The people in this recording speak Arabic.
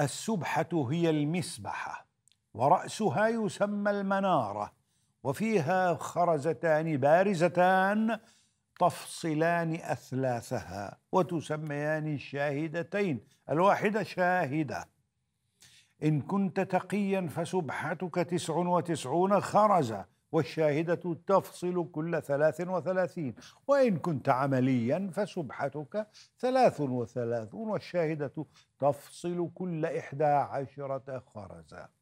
السبحة هي المسبحة ورأسها يسمى المنارة، وفيها خرزتان بارزتان تفصلان أثلاثها، وتسميان الشاهدتين، الواحدة شاهدة. إن كنت تقيا فسبحتك 99 خرزة، والشاهدة تفصل كل 33، وإن كنت عمليا فسبحتك 33، والشاهدة تفصل كل 11 خرزة.